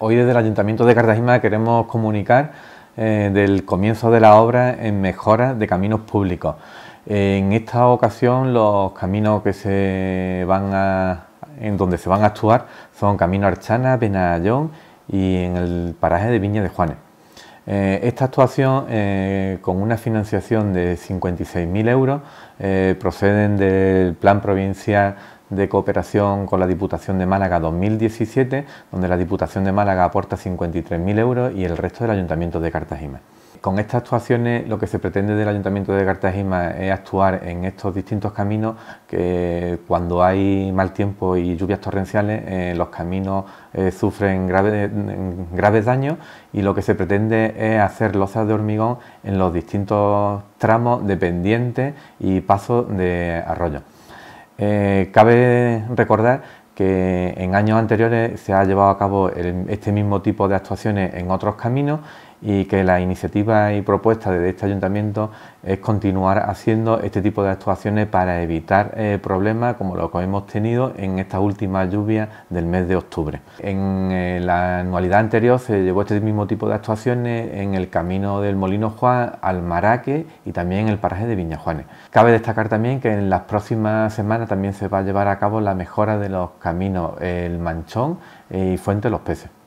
Hoy desde el Ayuntamiento de Cartajima queremos comunicar del comienzo de la obra en mejora de caminos públicos. En esta ocasión los caminos que en donde se van a actuar son Camino Archana, Benahayón y en el paraje de Viña de Juanes. Esta actuación, con una financiación de 56.000 euros, proceden del Plan Provincial de Cooperación con la Diputación de Málaga 2017, donde la Diputación de Málaga aporta 53.000 euros y el resto del Ayuntamiento de Cartajima. Con estas actuaciones lo que se pretende del Ayuntamiento de Cartajima es actuar en estos distintos caminos que cuando hay mal tiempo y lluvias torrenciales los caminos sufren graves daños, y lo que se pretende es hacer losas de hormigón en los distintos tramos de pendientes y pasos de arroyo. Cabe recordar que en años anteriores se ha llevado a cabo este mismo tipo de actuaciones en otros caminos, y que la iniciativa y propuesta de este ayuntamiento es continuar haciendo este tipo de actuaciones para evitar problemas como los que hemos tenido en estas últimas lluvias del mes de octubre. En la anualidad anterior se llevó este mismo tipo de actuaciones en el camino del Molino Juan Almaraque y también en el paraje de Viña Juanes. Cabe destacar también que en las próximas semanas también se va a llevar a cabo la mejora de los caminos El Manchón y Fuente de los Peces.